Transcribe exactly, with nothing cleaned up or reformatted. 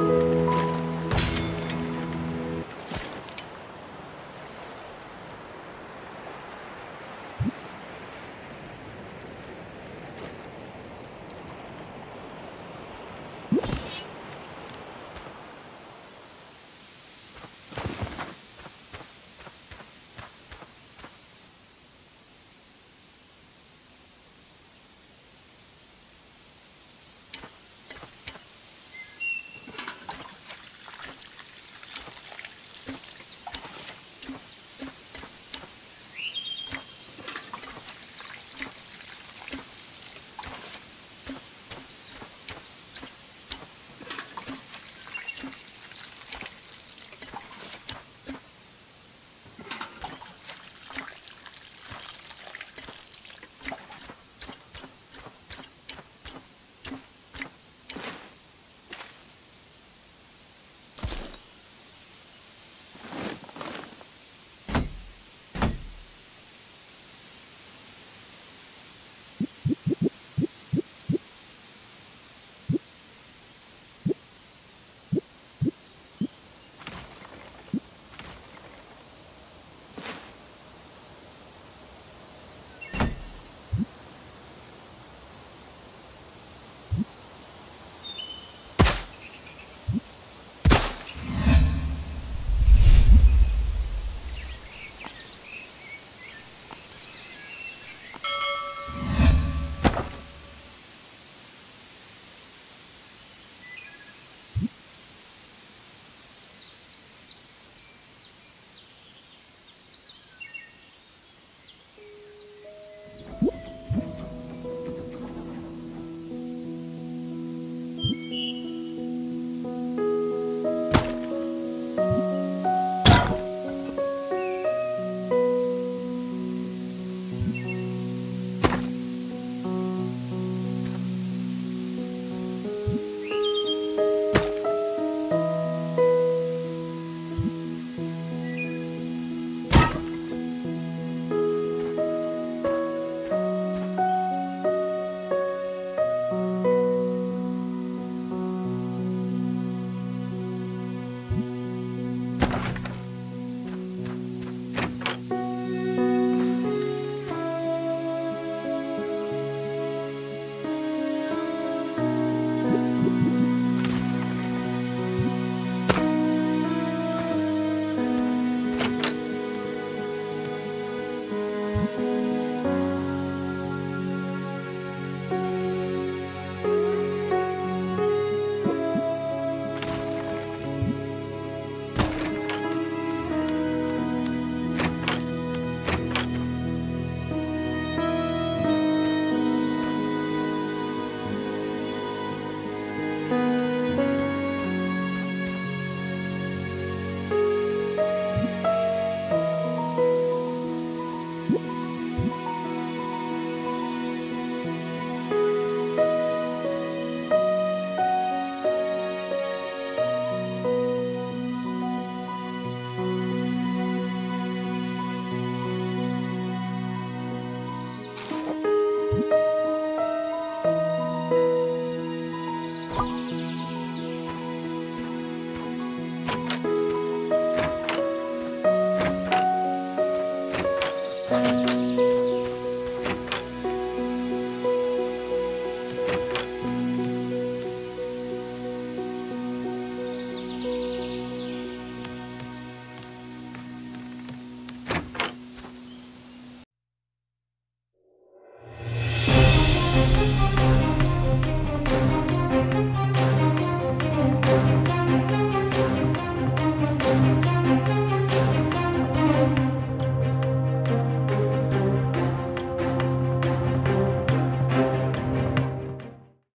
You